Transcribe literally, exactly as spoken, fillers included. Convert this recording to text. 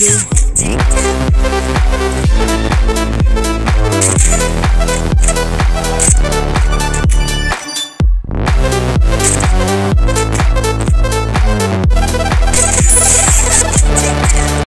do.